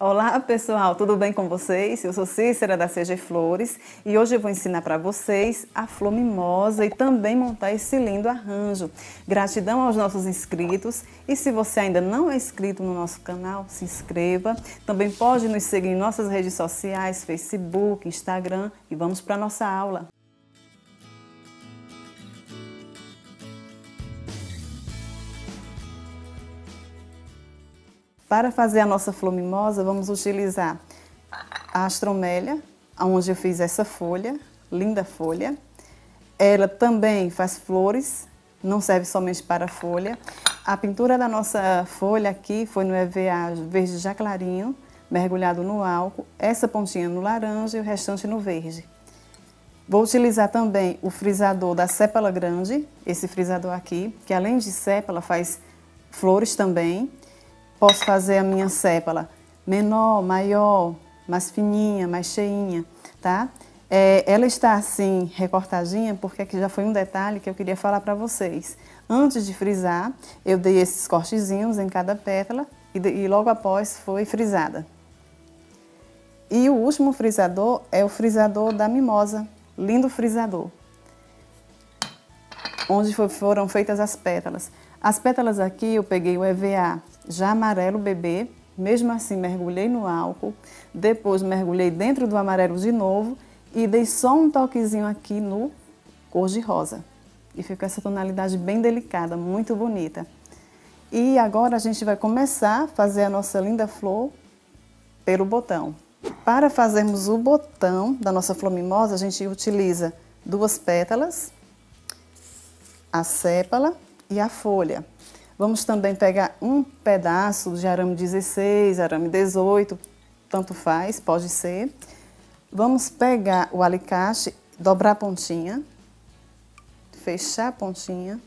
Olá pessoal, tudo bem com vocês? Eu sou Cícera da CG Flores e hoje eu vou ensinar para vocês a flor mimosa e também montar esse lindo arranjo. Gratidão aos nossos inscritos e se você ainda não é inscrito no nosso canal, se inscreva. Também pode nos seguir em nossas redes sociais, Facebook, Instagram e vamos para a nossa aula. Para fazer a nossa flor mimosa, vamos utilizar a astromélia, onde eu fiz essa folha, linda folha. Ela também faz flores, não serve somente para folha. A pintura da nossa folha aqui foi no EVA verde já clarinho, mergulhado no álcool, essa pontinha no laranja e o restante no verde. Vou utilizar também o frisador da sépala grande, esse frisador aqui, que além de sépala faz flores também. Posso fazer a minha sépala menor, maior, mais fininha, mais cheinha, tá? Ela está assim recortadinha porque aqui já foi um detalhe que eu queria falar para vocês. Antes de frisar, eu dei esses cortezinhos em cada pétala e logo após foi frisada. E o último frisador é o frisador da mimosa, lindo frisador, onde foram feitas as pétalas. As pétalas aqui eu peguei o EVA já amarelo bebê, mesmo assim mergulhei no álcool, depois mergulhei dentro do amarelo de novo e dei só um toquezinho aqui no cor de rosa. E ficou essa tonalidade bem delicada, muito bonita. E agora a gente vai começar a fazer a nossa linda flor pelo botão. Para fazermos o botão da nossa flor mimosa, a gente utiliza duas pétalas, a sépala e a folha. Vamos também pegar um pedaço de arame 16, arame 18, tanto faz, pode ser. Vamos pegar o alicate, dobrar a pontinha, fechar a pontinha.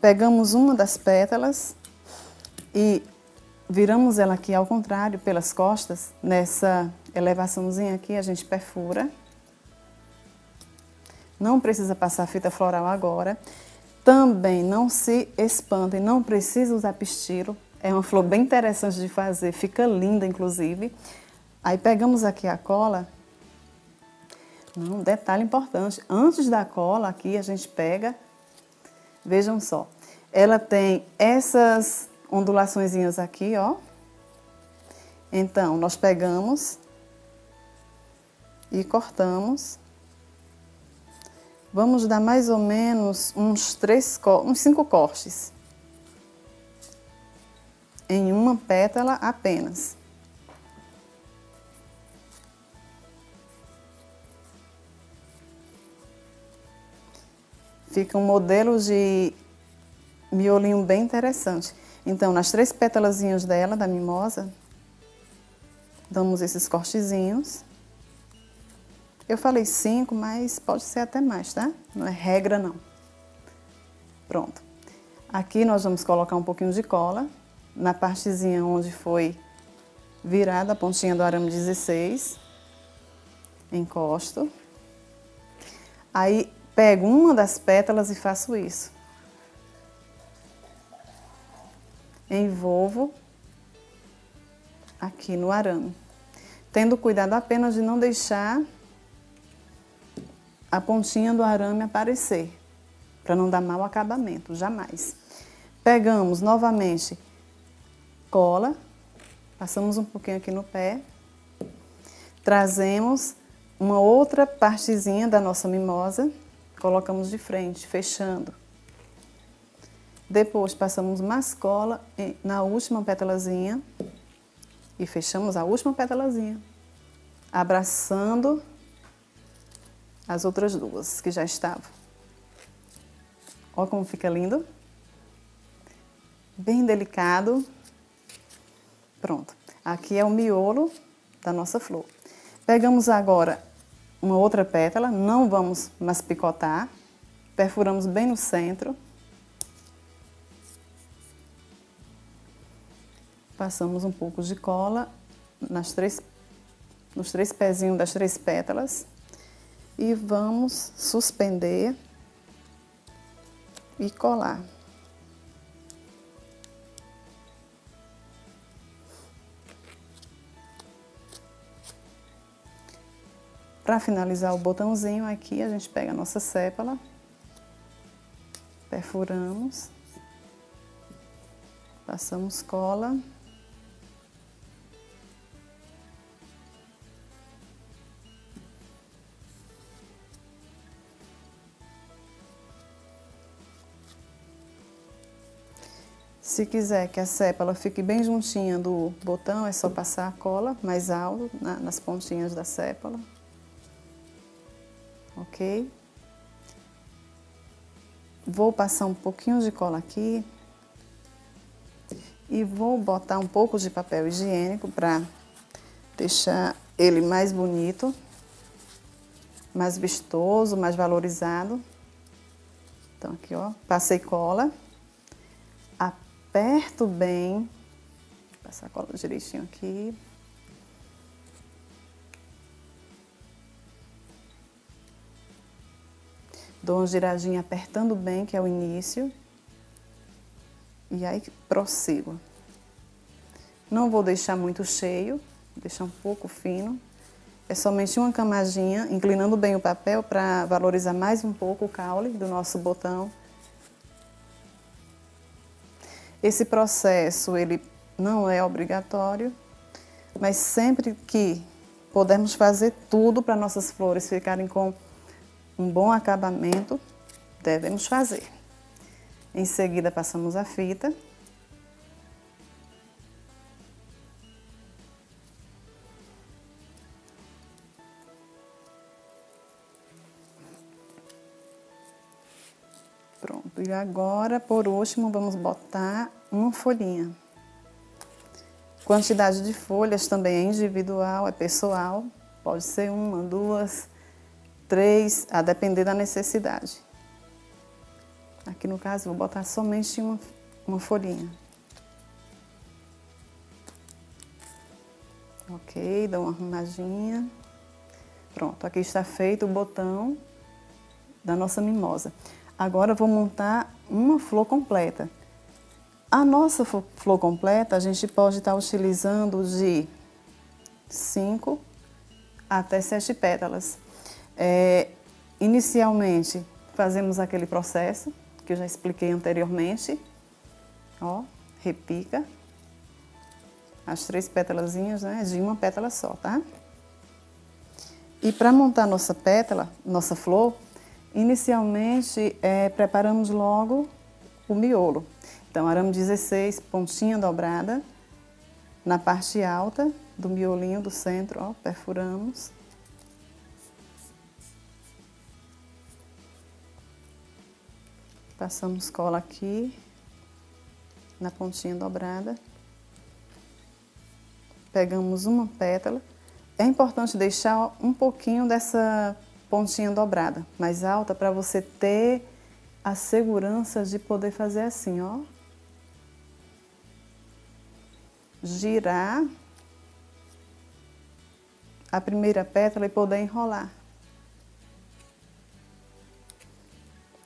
Pegamos uma das pétalas e viramos ela aqui ao contrário, pelas costas, nessa elevaçãozinha aqui a gente perfura. Não precisa passar fita floral agora. Também não se espantem, não precisa usar pistilo. É uma flor bem interessante de fazer, fica linda inclusive. Aí pegamos aqui a cola. Um detalhe importante, antes da cola aqui a gente pega, vejam só, ela tem essas ondulaçõezinhas aqui, ó. Então, nós pegamos e cortamos. Vamos dar mais ou menos uns 5 cortes em uma pétala apenas. Fica um modelo de miolinho bem interessante. Então, nas 3 pétalazinhas dela, da mimosa, damos esses cortezinhos. Eu falei 5, mas pode ser até mais, tá? Não é regra, não. Pronto. Aqui nós vamos colocar um pouquinho de cola na partezinha onde foi virada a pontinha do arame 16. Encosto. Aí pego uma das pétalas e faço isso. Envolvo aqui no arame. Tendo cuidado apenas de não deixar a pontinha do arame aparecer, para não dar mau acabamento, jamais. Pegamos novamente cola, passamos um pouquinho aqui no pé, trazemos uma outra partezinha da nossa mimosa, colocamos de frente, fechando. Depois passamos mais cola na última pétalazinha e fechamos a última pétalazinha, abraçando as outras duas que já estavam. Olha como fica lindo. Bem delicado. Pronto. Aqui é o miolo da nossa flor. Pegamos agora uma outra pétala, não vamos mais picotar. Perfuramos bem no centro. Passamos um pouco de cola nos três pezinhos das 3 pétalas. E vamos suspender e colar. Para finalizar o botãozinho aqui, a gente pega a nossa sépala, perfuramos, passamos cola. Se quiser que a sépala fique bem juntinha do botão, é só passar a cola mais alto nas pontinhas da sépala. Ok? Vou passar um pouquinho de cola aqui. E vou botar um pouco de papel higiênico para deixar ele mais bonito, mais vistoso, mais valorizado. Então aqui, ó, passei cola. Aperto bem, passar a cola direitinho aqui. Dou uma giradinha apertando bem, que é o início. E aí prossigo. Não vou deixar muito cheio, vou deixar um pouco fino. É somente uma camadinha, inclinando bem o papel para valorizar mais um pouco o caule do nosso botão. Esse processo, ele não é obrigatório, mas sempre que pudermos fazer tudo para nossas flores ficarem com um bom acabamento, devemos fazer. Em seguida, passamos a fita. Pronto, e agora, por último, vamos botar uma folhinha. Quantidade de folhas também é individual, é pessoal. Pode ser uma, duas, três, a depender da necessidade. Aqui, no caso, vou botar somente uma folhinha. Ok, dá uma arrumadinha. Pronto, aqui está feito o botão da nossa mimosa. Agora eu vou montar uma flor completa. A nossa flor completa a gente pode estar utilizando de 5 até 7 pétalas. Inicialmente fazemos aquele processo que eu já expliquei anteriormente. Ó, repica as 3 pétalazinhas, né, de uma pétala só, tá? E para montar nossa pétala, nossa flor, inicialmente, preparamos logo o miolo. Então, arame 16, pontinha dobrada, na parte alta do miolinho do centro, ó, perfuramos. Passamos cola aqui, na pontinha dobrada. Pegamos uma pétala. É importante deixar um pouquinho dessa pontinha dobrada, mais alta, para você ter a segurança de poder fazer assim, ó. Girar a primeira pétala e poder enrolar.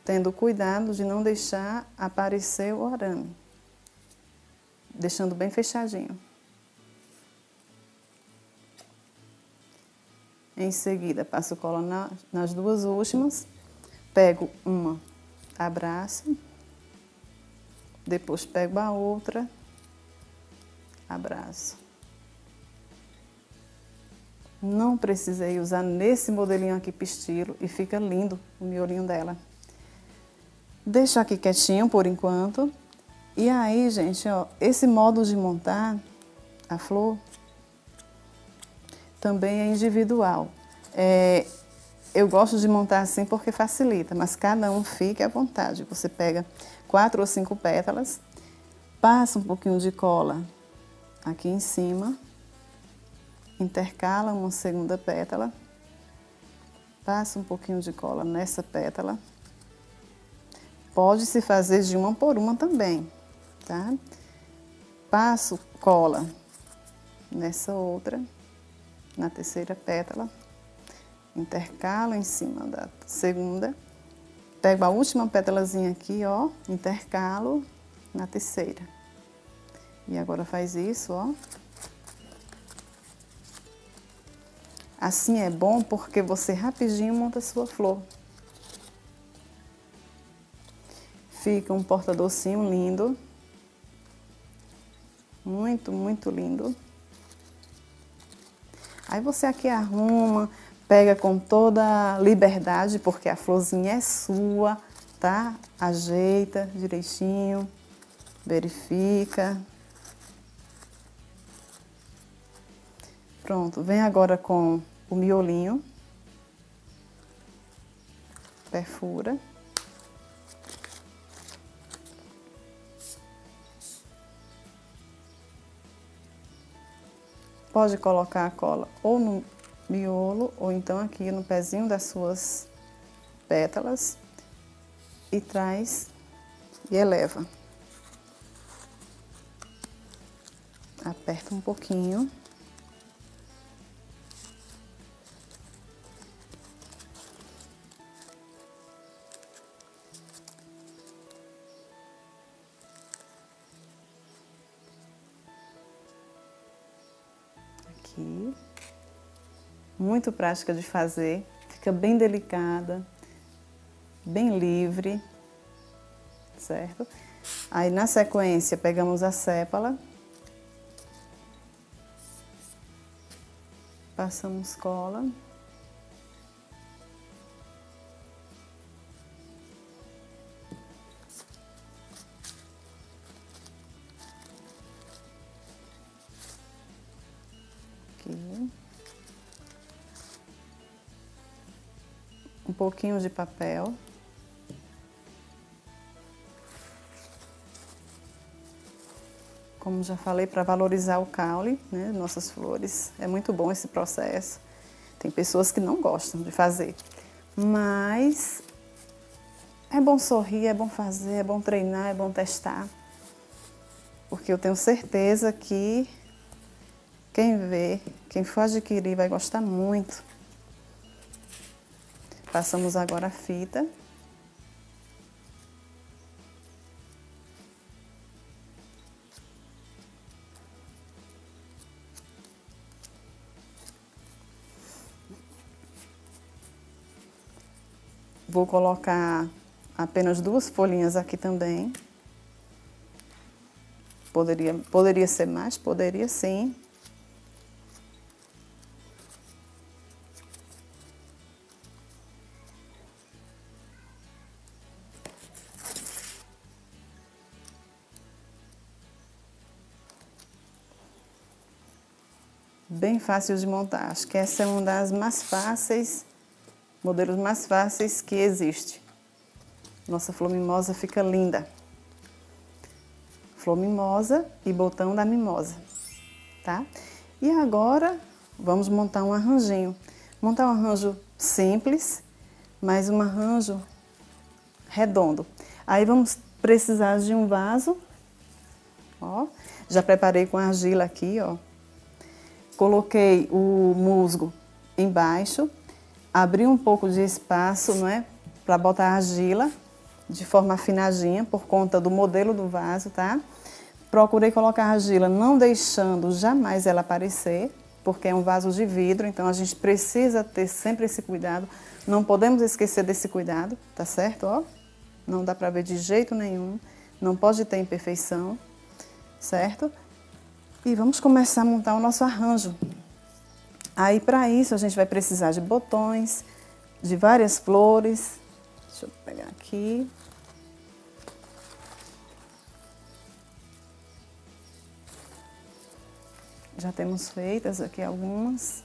Tendo cuidado de não deixar aparecer o arame. Deixando bem fechadinho. Em seguida, passo cola nas duas últimas, pego uma, abraço, depois pego a outra, abraço. Não precisei usar nesse modelinho aqui pistilo e fica lindo o miolinho dela. Deixo aqui quietinho por enquanto. E aí, gente, ó, esse modo de montar a flor também é individual. Eu gosto de montar assim porque facilita, mas cada um fica à vontade. Você pega 4 ou 5 pétalas, passa um pouquinho de cola aqui em cima, intercala uma segunda pétala, passa um pouquinho de cola nessa pétala. Pode se fazer de uma por uma também, tá? Passo cola nessa outra, na terceira pétala, intercalo em cima da segunda, pego a última pétalazinha aqui, ó, intercalo na terceira. E agora faz isso, ó. Assim é bom porque você rapidinho monta sua flor. Fica um porta-docinho lindo. Muito, muito lindo. Aí você aqui arruma, pega com toda liberdade, porque a florzinha é sua, tá? Ajeita direitinho, verifica. Pronto, vem agora com o miolinho. Perfura. Pode colocar a cola ou no miolo, ou então aqui no pezinho das suas pétalas. E traz e eleva. Aperta um pouquinho. Aqui. Muito prática de fazer, fica bem delicada, bem livre, certo? Aí na sequência pegamos a sépala, passamos cola, aqui, um pouquinho de papel. Como já falei, para valorizar o caule, né, nossas flores. É muito bom esse processo. Tem pessoas que não gostam de fazer, mas é bom sorrir, é bom fazer, é bom treinar, é bom testar. Porque eu tenho certeza que quem vê, quem for adquirir, vai gostar muito. Passamos agora a fita. Vou colocar apenas duas folhinhas aqui também. Poderia ser mais, poderia sim. Bem fácil de montar, acho que essa é uma das mais fáceis. Modelos mais fáceis que existe. Nossa flor mimosa fica linda. Flor mimosa e botão da mimosa, tá? E agora vamos montar um arranjinho. Montar um arranjo simples, mas um arranjo redondo. Aí vamos precisar de um vaso. Ó, já preparei com argila aqui, ó. Coloquei o musgo embaixo. Abrir um pouco de espaço, não é? Para botar a argila de forma afinadinha, por conta do modelo do vaso, tá? Procurei colocar a argila, não deixando jamais ela aparecer, porque é um vaso de vidro, então a gente precisa ter sempre esse cuidado. Não podemos esquecer desse cuidado, tá certo? Ó, não dá para ver de jeito nenhum, não pode ter imperfeição, certo? E vamos começar a montar o nosso arranjo. Aí, para isso, a gente vai precisar de botões, de várias flores. Deixa eu pegar aqui. Já temos feitas aqui algumas.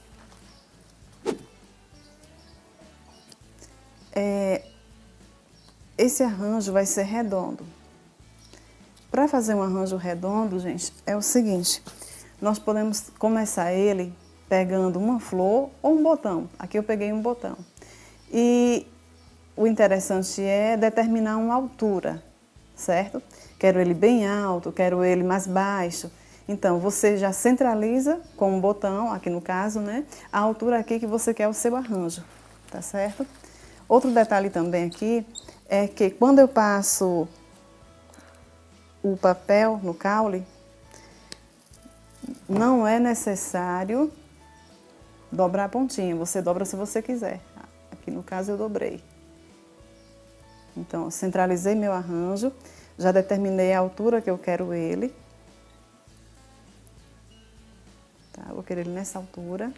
Esse arranjo vai ser redondo. Para fazer um arranjo redondo, gente, é o seguinte. Nós podemos começar ele pegando uma flor ou um botão. Aqui eu peguei um botão. E o interessante é determinar uma altura, certo? Quero ele bem alto, quero ele mais baixo. Então, você já centraliza com um botão, aqui no caso, né? A altura aqui que você quer o seu arranjo, tá certo? Outro detalhe também aqui é que quando eu passo o papel no caule, não é necessário dobrar a pontinha, você dobra se você quiser. Aqui no caso eu dobrei. Então, centralizei meu arranjo, já determinei a altura que eu quero ele. Tá, vou querer ele nessa altura.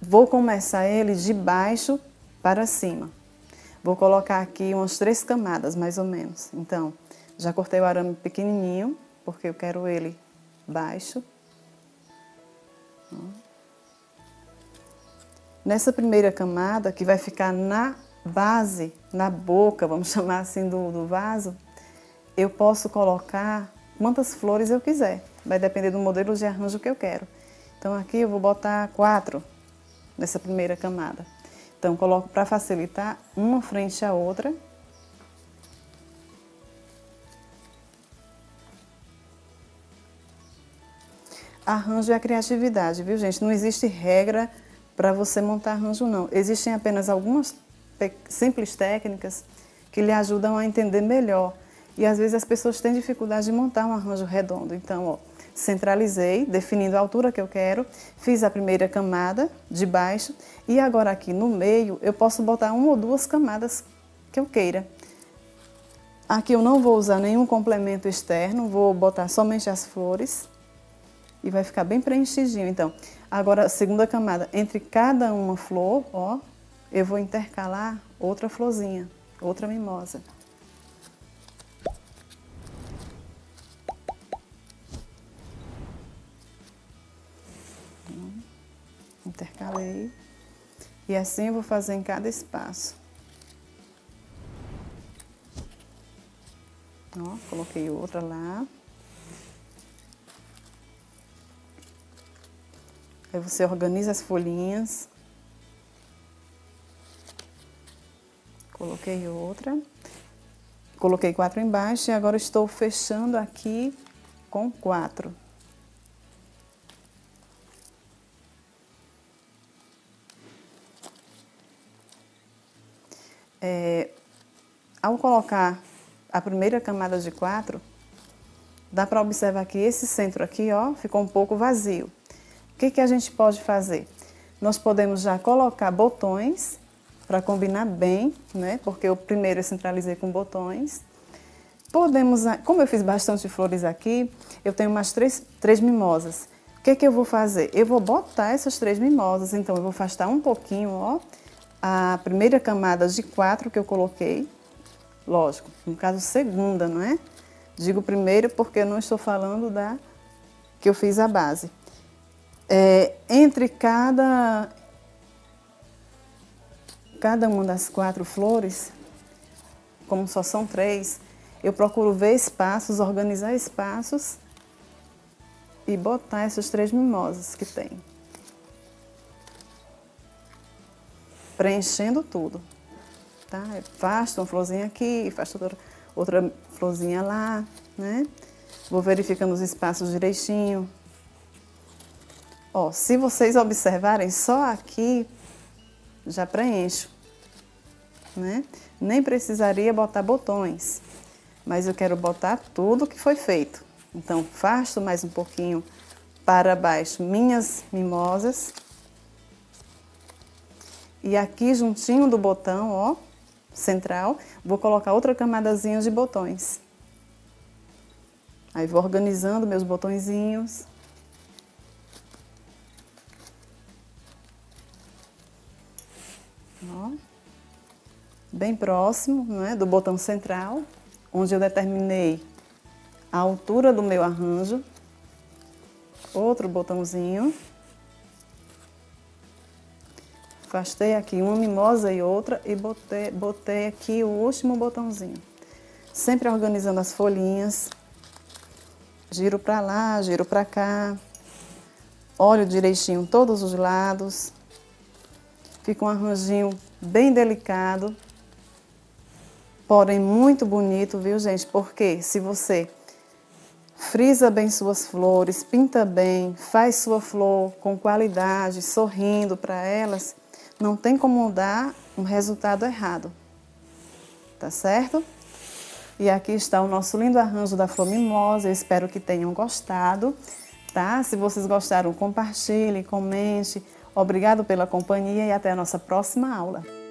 Vou começar ele de baixo para cima. Vou colocar aqui umas 3 camadas, mais ou menos. Então, já cortei o arame pequenininho, porque eu quero ele baixo. Nessa primeira camada, que vai ficar na base, na boca, vamos chamar assim, do vaso, eu posso colocar quantas flores eu quiser. Vai depender do modelo de arranjo que eu quero. Então, aqui eu vou botar 4 nessa primeira camada. Então, coloco para facilitar uma frente à outra. Arranjo é a criatividade, viu, gente? Não existe regra para você montar arranjo, não. Existem apenas algumas simples técnicas que lhe ajudam a entender melhor. E, às vezes, as pessoas têm dificuldade de montar um arranjo redondo. Então, ó, centralizei, definindo a altura que eu quero, fiz a primeira camada de baixo e agora aqui no meio eu posso botar 1 ou 2 camadas que eu queira. Aqui eu não vou usar nenhum complemento externo, vou botar somente as flores e vai ficar bem preenchidinho. Então, agora a segunda camada, entre cada uma flor, ó, eu vou intercalar outra florzinha, outra mimosa. Intercalei, e assim eu vou fazer em cada espaço. Ó, coloquei outra lá. Aí você organiza as folhinhas. Coloquei outra. Coloquei 4 embaixo e agora estou fechando aqui com 4. Ao colocar a primeira camada de 4, dá para observar que esse centro aqui, ó, ficou um pouco vazio. O que que a gente pode fazer? Nós podemos já colocar botões para combinar bem, né? Porque eu primeiro centralizei com botões. Podemos, como eu fiz bastante flores aqui, eu tenho mais 3 mimosas. O que que eu vou fazer? Eu vou botar essas 3 mimosas, então eu vou afastar um pouquinho, ó, a primeira camada de 4 que eu coloquei, lógico, no caso segunda, não é? Digo primeira porque eu não estou falando da que eu fiz a base. Entre cada uma das 4 flores, como só são 3, eu procuro ver espaços, organizar espaços e botar essas 3 mimosas que tem. Preenchendo tudo, tá? Faço uma florzinha aqui, faço outra florzinha lá, né? Vou verificando os espaços direitinho. Ó, se vocês observarem, só aqui já preencho, né? Nem precisaria botar botões, mas eu quero botar tudo que foi feito. Então, faço mais um pouquinho para baixo minhas mimosas. E aqui, juntinho do botão, ó, central, vou colocar outra camadazinha de botões. Aí vou organizando meus botõezinhos. Ó, bem próximo, né, do botão central, onde eu determinei a altura do meu arranjo. Outro botãozinho. Afastei aqui uma mimosa e outra e botei aqui o último botãozinho. Sempre organizando as folhinhas. Giro pra lá, giro pra cá. Olho direitinho todos os lados. Fica um arranjinho bem delicado. Porém, muito bonito, viu, gente? Porque se você frisa bem suas flores, pinta bem, faz sua flor com qualidade, sorrindo pra elas, não tem como dar um resultado errado, tá certo? E aqui está o nosso lindo arranjo da flor mimosa, eu espero que tenham gostado, tá? Se vocês gostaram, compartilhe, comente, Obrigado pela companhia e até a nossa próxima aula.